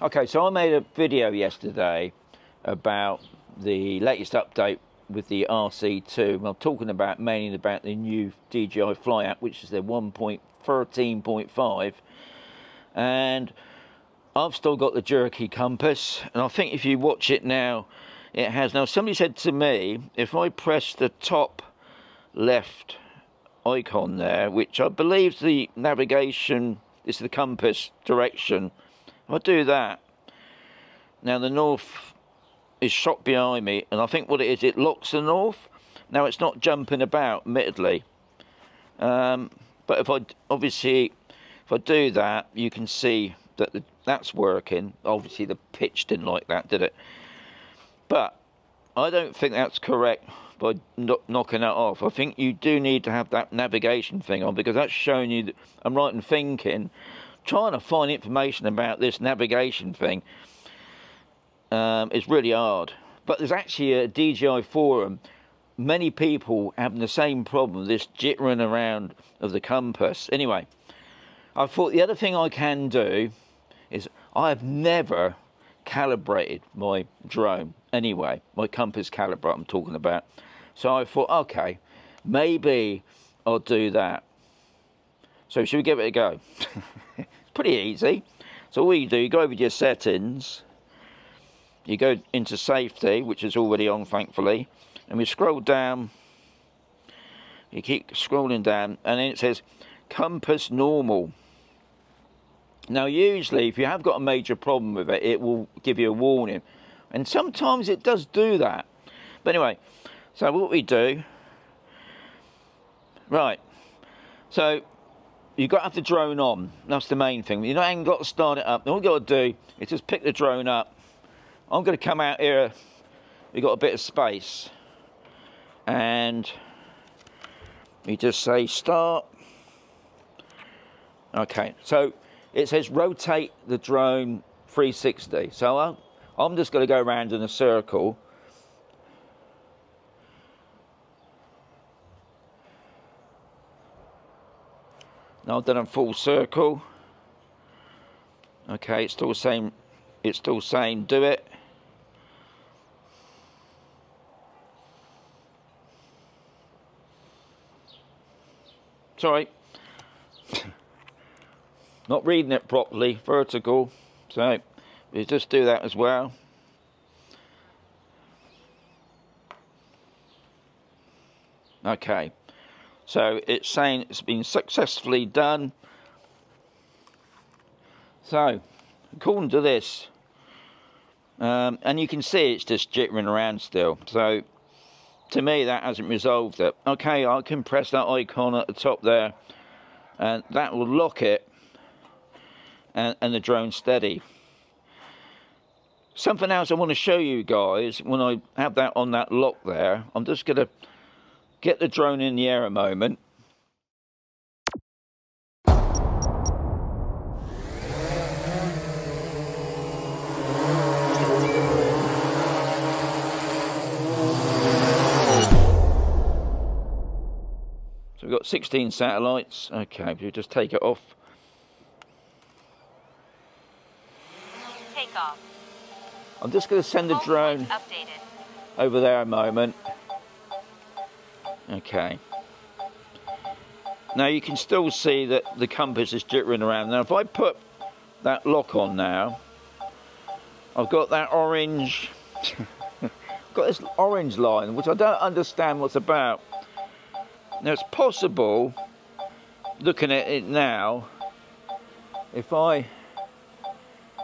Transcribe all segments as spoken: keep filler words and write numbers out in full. Okay, so I made a video yesterday about the latest update with the R C two, and I'm talking about mainly about the new D J I Fly app, which is their one point thirteen point five, and I've still got the jerky compass, and I think if you watch it now, it has. Now, somebody said to me, if I press the top left icon there, which I believe is the navigation, is the compass direction, I do that. Now the north is shot behind me, and I think what it is, it locks the north. Now it's not jumping about, admittedly, um, but if I obviously if I do that, you can see that the, that's working. Obviously the pitch didn't like that, did it? But I don't think that's correct by not knocking that off. I think you do need to have that navigation thing on, because that's showing you that I'm right in thinking, trying to find information about this navigation thing um, is really hard. But there's actually a D J I forum, many people having the same problem, this jittering around of the compass. Anyway, I thought the other thing I can do is, I've never calibrated my drone anyway, my compass calibrate I'm talking about. So I thought, okay, maybe I'll do that. So should we give it a go? It's pretty easy. So all you do, you go over to your settings, you go into safety, which is already on thankfully, and we scroll down, you keep scrolling down, and then it says compass normal. Now usually if you have got a major problem with it, it will give you a warning, and sometimes it does do that. But anyway, so what we do, right, so you've got to have the drone on. That's the main thing. You don't even got to start it up. All you've got to do is just pick the drone up. I'm going to come out here. We've got a bit of space. And you just say start. Okay. So it says rotate the drone three sixty. So I'm, I'm just going to go around in a circle. Now I've done a full circle. Okay, it's still saying, it's still saying do it. Sorry. Not reading it properly, vertical. So we just do that as well. Okay. So it's saying it's been successfully done. So according to this, um, and you can see it's just jittering around still. So to me that hasn't resolved it. Okay, I can press that icon at the top there, and that will lock it, and, and the drone steady. Something else I want to show you guys when I have that on that lock there, I'm just going to get the drone in the air a moment. So we've got sixteen satellites. Okay, we'll just take it off. Take off. I'm just going to send the drone over there a moment. Okay, now you can still see that the compass is jittering around. Now if I put that lock on now, I've got that orange I've got this orange line which I don't understand what's about. Now it's possible, looking at it now, if I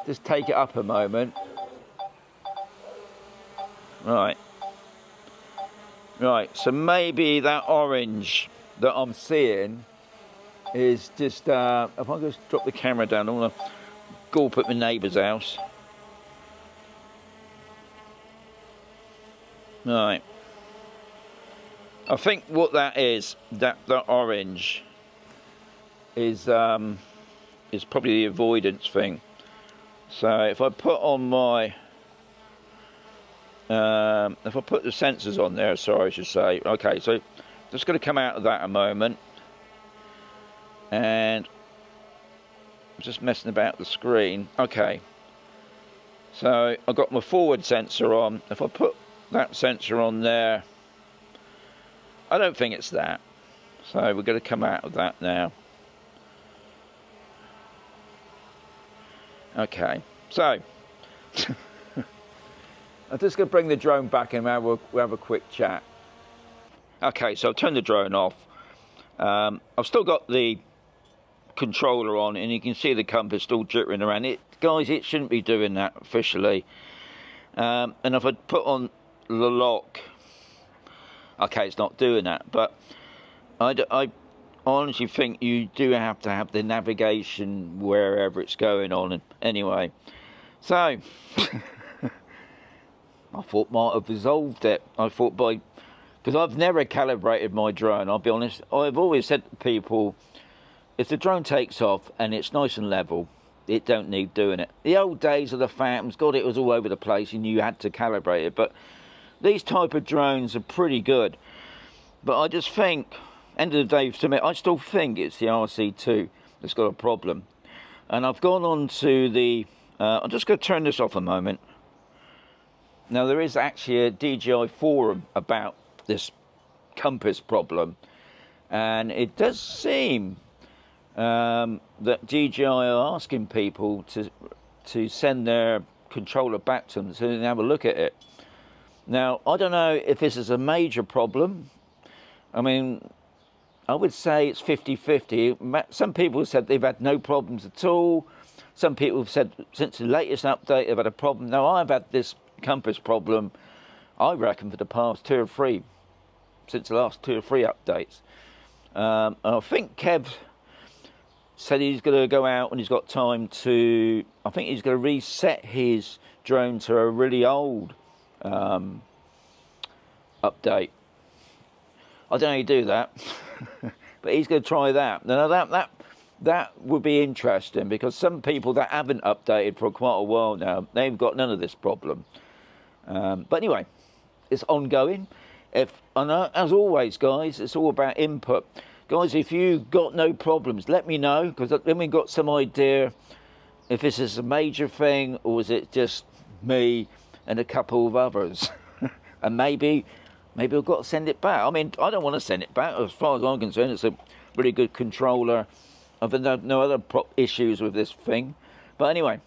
just take it up a moment, right. Right, so maybe that orange that I'm seeing is just, uh, if I just drop the camera down, I want to gawp at my neighbour's house. Right. I think what that is, that, that orange, is, um, is probably the avoidance thing. So if I put on my... Um, if I put the sensors on there, sorry I should say. Okay, so just going to come out of that a moment, and I'm just messing about the screen. Okay, So I've got my forward sensor on. If I put that sensor on there, I don't think it's that. So we're going to come out of that now. Okay, so I'm just going to bring the drone back and we'll have a quick chat. Okay, so I've turned the drone off. Um, I've still got the controller on, and you can see the compass still jittering around. It, guys, it shouldn't be doing that officially. Um, and if I put on the lock, okay, it's not doing that. But I, I honestly think you do have to have the navigation wherever it's going on. And anyway, so I thought might have resolved it. I thought by, because I've never calibrated my drone. I'll be honest. I've always said to people, if the drone takes off and it's nice and level, it don't need doing it. The old days of the Phantoms, God, it was all over the place and you had to calibrate it. But these type of drones are pretty good. But I just think, end of the day, to me, I still think it's the R C two that's got a problem. And I've gone on to the, uh, I'm just going to turn this off a moment. Now, there is actually a D J I forum about this compass problem. And it does seem um, that D J I are asking people to, to send their controller back to them so they can have a look at it. Now, I don't know if this is a major problem. I mean, I would say it's fifty fifty. Some people said they've had no problems at all. Some people have said since the latest update they've had a problem. Now, I've had this compass problem, I reckon, for the past two or three, since the last two or three updates. Um, and I think Kev said he's going to go out and he's got time to, I think he's going to reset his drone to a really old um, update. I don't know how you do that, but he's going to try that. Now that that that would be interesting, because some people that haven't updated for quite a while now, they've got none of this problem. Um, but anyway, it's ongoing. If and as always, guys, it's all about input. Guys, if you've got no problems, let me know, because then we got some idea if this is a major thing or is it just me and a couple of others, and maybe. Maybe I've got to send it back. I mean, I don't want to send it back. As far as I'm concerned, it's a really good controller. I've had no other prop issues with this thing. But anyway,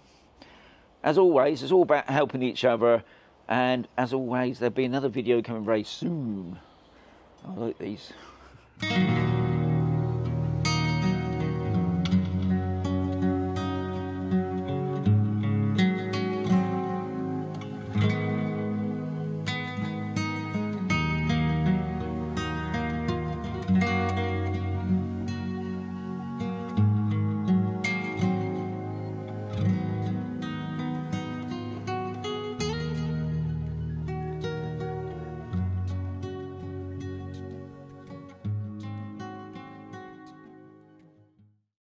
as always, it's all about helping each other. And as always, there'll be another video coming very soon. I like these.